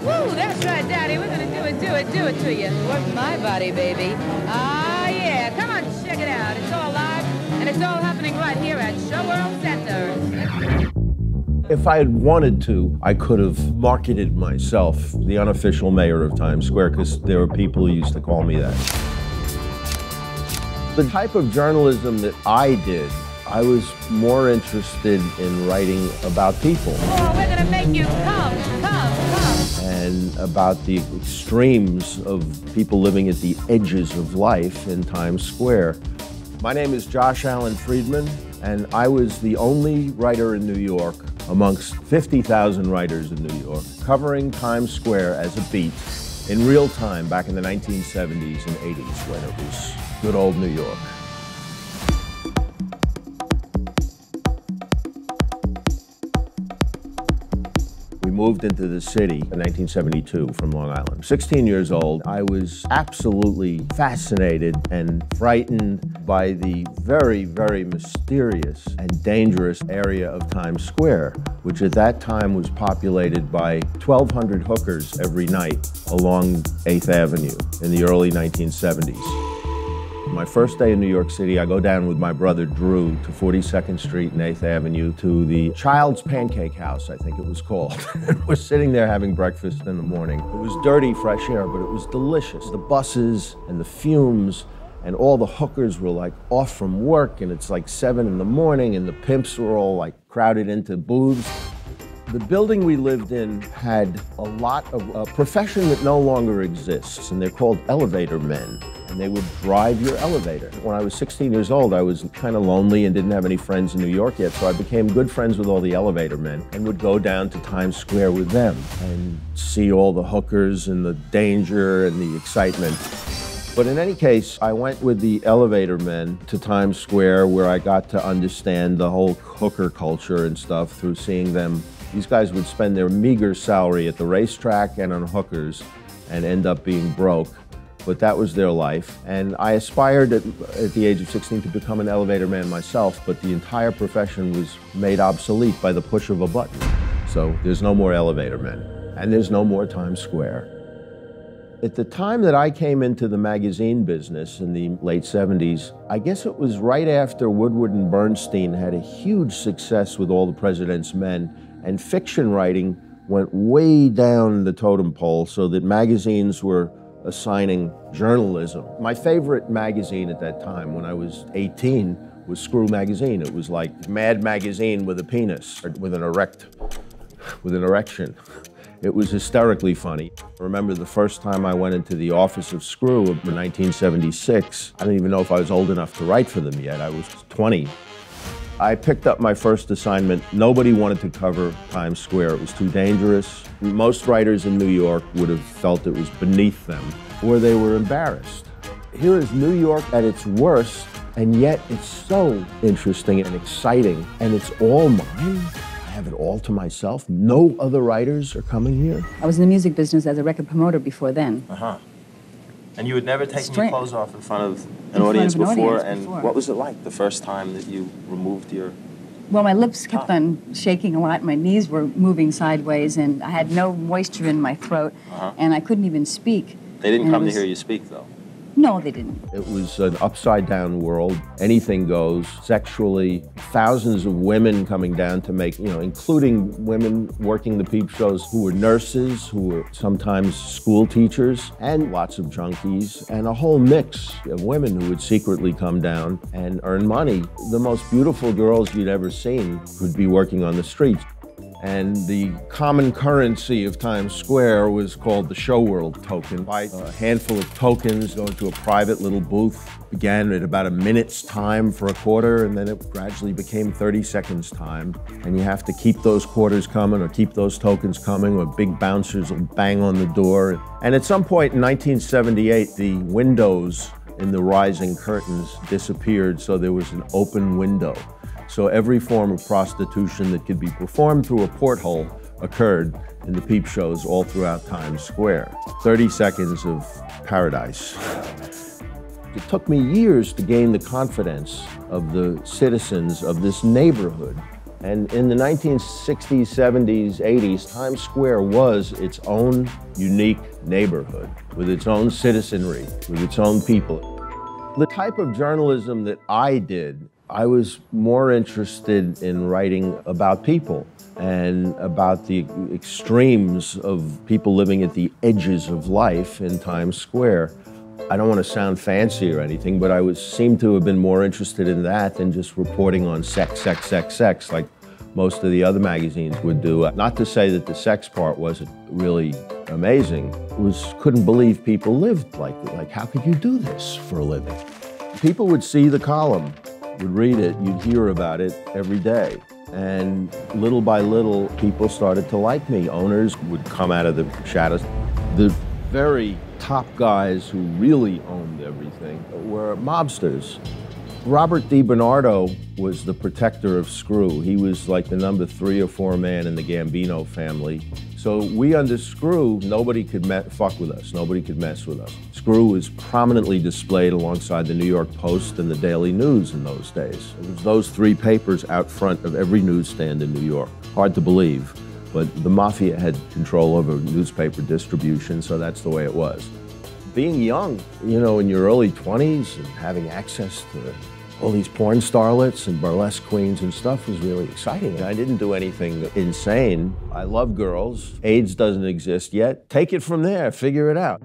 Woo, that's right, Daddy. We're going to do it to you. Work my body, baby. Ah, yeah. Come on, check it out. It's all live, and it's all happening right here at Show World Center. If I had wanted to, I could have marketed myself the unofficial mayor of Times Square, because there were people who used to call me that. The type of journalism that I did, I was more interested in writing about people. Oh, we're gonna make you come. And about the extremes of people living at the edges of life in Times Square. My name is Josh Alan Friedman, and I was the only writer in New York amongst 50,000 writers in New York, covering Times Square as a beat in real time back in the 1970s and 80s when it was good old New York. We moved into the city in 1972 from Long Island. 16 years old, I was absolutely fascinated and frightened by the very, very mysterious and dangerous area of Times Square, which at that time was populated by 1,200 hookers every night along 8th Avenue in the early 1970s. My first day in New York City, I go down with my brother Drew to 42nd Street and 8th Avenue to the Child's Pancake House, I think it was called. We're sitting there having breakfast in the morning. It was dirty, fresh air, but it was delicious. The buses and the fumes and all the hookers were like off from work, and it's like 7 in the morning, and the pimps were all like crowded into booths. The building we lived in had a lot of a profession that no longer exists, and they're called elevator men, and they would drive your elevator. When I was 16 years old, I was kind of lonely and didn't have any friends in New York yet, so I became good friends with all the elevator men and would go down to Times Square with them and see all the hookers and the danger and the excitement. But in any case, I went with the elevator men to Times Square, where I got to understand the whole hooker culture and stuff through seeing them. These guys would spend their meager salary at the racetrack and on hookers and end up being broke, but that was their life. And I aspired at the age of 16 to become an elevator man myself, but the entire profession was made obsolete by the push of a button. So there's no more elevator men, and there's no more Times Square. At the time that I came into the magazine business in the late 70s, I guess it was right after Woodward and Bernstein had a huge success with All the President's Men, and fiction writing went way down the totem pole so that magazines were assigning journalism. My favorite magazine at that time, when I was 18, was Screw Magazine. It was like Mad Magazine with a penis, or with an erection. It was hysterically funny. I remember the first time I went into the office of Screw in 1976. I didn't even know if I was old enough to write for them yet. I was 20. I picked up my first assignment. Nobody wanted to cover Times Square. It was too dangerous. Most writers in New York would have felt it was beneath them, or they were embarrassed. Here is New York at its worst, and yet it's so interesting and exciting, and it's all mine. I have it all to myself. No other writers are coming here. I was in the music business as a record promoter before then. Uh-huh. And you had never taken your clothes off in front of an audience before. What was it like the first time that you removed your... Well, my lips kept on shaking a lot. My knees were moving sideways, and I had no moisture in my throat, and I couldn't even speak. They didn't come to hear you speak, though. No, they didn't. It was an upside-down world. Anything goes sexually. Thousands of women coming down to make, including women working the peep shows who were nurses, who were sometimes school teachers, and lots of junkies, and a whole mix of women who would secretly come down and earn money. The most beautiful girls you'd ever seen could be working on the streets. And the common currency of Times Square was called the Show World token. Buy a handful of tokens, go into a private little booth, began at about a minute's time for a quarter, and then it gradually became 30 seconds time. And you have to keep those quarters coming or keep those tokens coming, or big bouncers will bang on the door. And at some point in 1978, the windows in the rising curtains disappeared, so there was an open window. So every form of prostitution that could be performed through a porthole occurred in the peep shows all throughout Times Square. 30 seconds of paradise. It took me years to gain the confidence of the citizens of this neighborhood And in the 1960s, 70s, 80s, Times Square was its own unique neighborhood with its own citizenry, with its own people. The type of journalism that I did, I was more interested in writing about people and about the extremes of people living at the edges of life in Times Square. I don't want to sound fancy or anything, but I seemed to have been more interested in that than just reporting on sex, like most of the other magazines would do. Not to say that the sex part wasn't really amazing. Couldn't believe people lived like that. Like, how could you do this for a living? People would see the column, would read it, you'd hear about it every day. And little by little, people started to like me. Owners would come out of the shadows. The very top guys who really owned everything were mobsters. Robert D. Bernardo was the protector of Screw. He was like the number 3 or 4 man in the Gambino family. So we under Screw, nobody could fuck with us. Nobody could mess with us. Screw was prominently displayed alongside the New York Post and the Daily News in those days. It was those 3 papers out front of every newsstand in New York. Hard to believe, but the mafia had control over newspaper distribution, so that's the way it was. Being young, you know, in your early 20s and having access to all these porn starlets and burlesque queens and stuff was really exciting. I didn't do anything insane. I love girls. AIDS doesn't exist yet. Take it from there, figure it out.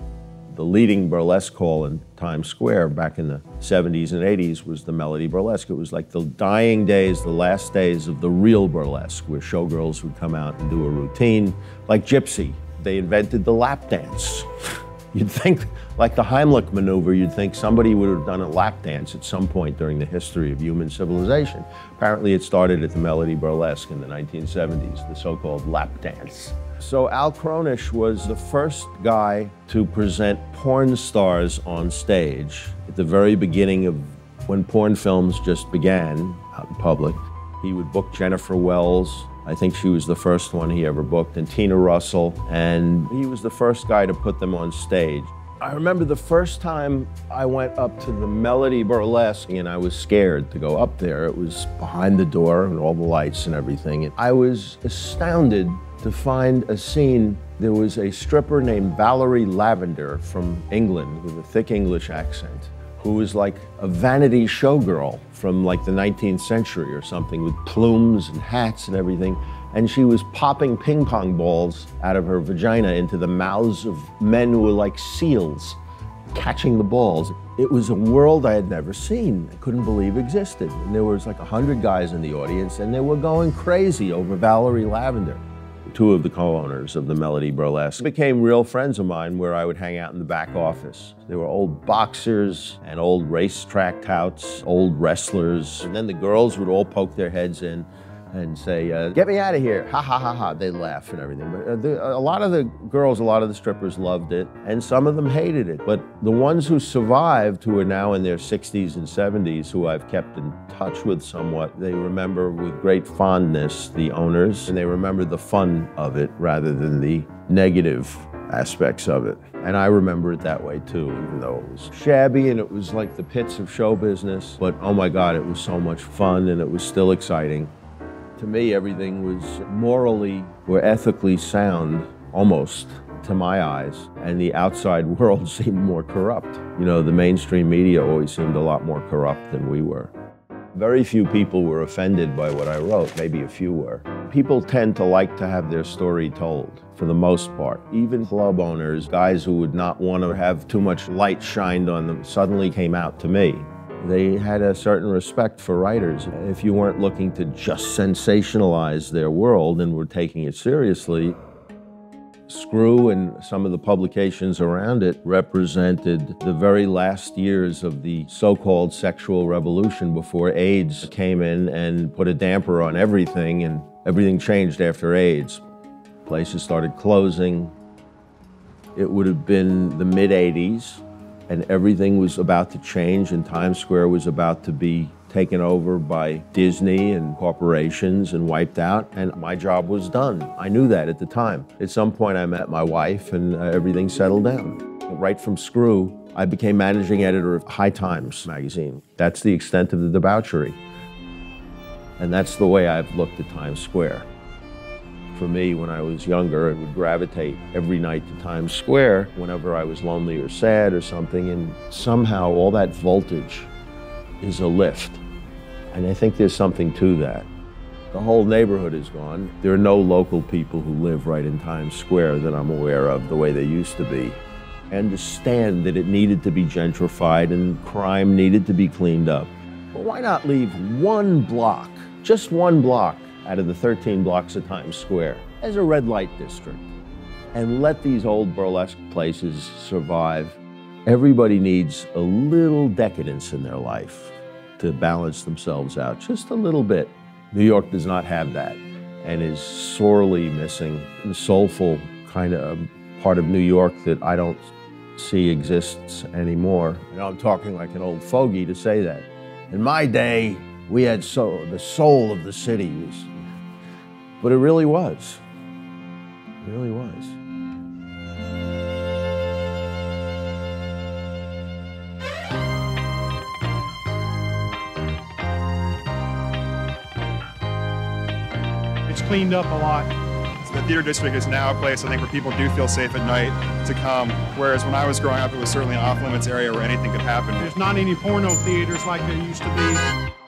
The leading burlesque hall in Times Square back in the 70s and 80s was the Melody Burlesque. It was like the dying days, the last days of the real burlesque, where showgirls would come out and do a routine like Gypsy. They invented the lap dance. You'd think, like the Heimlich maneuver, you'd think somebody would have done a lap dance at some point during the history of human civilization. Apparently it started at the Melody Burlesque in the 1970s, the so-called lap dance. So Al Cronish was the first guy to present porn stars on stage at the very beginning of when porn films just began out in public. He would book Jennifer Wells. I think she was the first one he ever booked, and Tina Russell, and he was the first guy to put them on stage. I remember the first time I went up to the Melody Burlesque, and I was scared to go up there. It was behind the door and all the lights and everything. And I was astounded to find a scene. There was a stripper named Valerie Lavender from England with a thick English accent, who was like a vanity showgirl from like the 19th century or something, with plumes and hats and everything. And she was popping ping pong balls out of her vagina into the mouths of men who were like seals, catching the balls. It was a world I had never seen. I couldn't believe existed. And there was like 100 guys in the audience, and they were going crazy over Valerie Lavender. 2 of the co-owners of the Melody Burlesque became real friends of mine, where I would hang out in the back office. There were old boxers and old racetrack touts, old wrestlers, and then the girls would all poke their heads in and say, get me out of here, ha ha ha ha. They'd laugh and everything. But a lot of the girls, a lot of the strippers loved it, and some of them hated it. But the ones who survived, who are now in their 60s and 70s, who I've kept in touch with somewhat, they remember with great fondness the owners, and they remember the fun of it rather than the negative aspects of it. And I remember it that way too, even though it was shabby and it was like the pits of show business. But oh my God, it was so much fun, and it was still exciting. To me, everything was morally or ethically sound, almost, to my eyes, and the outside world seemed more corrupt. You know, the mainstream media always seemed a lot more corrupt than we were. Very few people were offended by what I wrote, maybe a few were. People tend to like to have their story told, for the most part. Even club owners, guys who would not want to have too much light shined on them, suddenly came out to me. They had a certain respect for writers. If you weren't looking to just sensationalize their world and were taking it seriously, Screw and some of the publications around it represented the very last years of the so-called sexual revolution before AIDS came in and put a damper on everything, and everything changed after AIDS. Places started closing. It would have been the mid-80s. And everything was about to change, and Times Square was about to be taken over by Disney and corporations and wiped out, and my job was done. I knew that at the time. At some point I met my wife, and everything settled down. Right from Screw, I became managing editor of High Times Magazine. That's the extent of the debauchery. And that's the way I've looked at Times Square. For me, when I was younger, I would gravitate every night to Times Square whenever I was lonely or sad or something, and somehow all that voltage is a lift. And I think there's something to that. The whole neighborhood is gone. There are no local people who live right in Times Square that I'm aware of the way they used to be. I understand that it needed to be gentrified and crime needed to be cleaned up. But why not leave one block, just one block, out of the 13 blocks of Times Square as a red light district, and let these old burlesque places survive. Everybody needs a little decadence in their life to balance themselves out, just a little bit. New York does not have that and is sorely missing the soulful kind of part of New York that I don't see exists anymore. And I'm talking like an old fogey to say that. In my day, we had the soul of the city. But it really was. It really was. It's cleaned up a lot. So the theater district is now a place, I think, where people do feel safe at night to come, whereas when I was growing up, it was certainly an off-limits area where anything could happen. There's not any porno theaters like there used to be.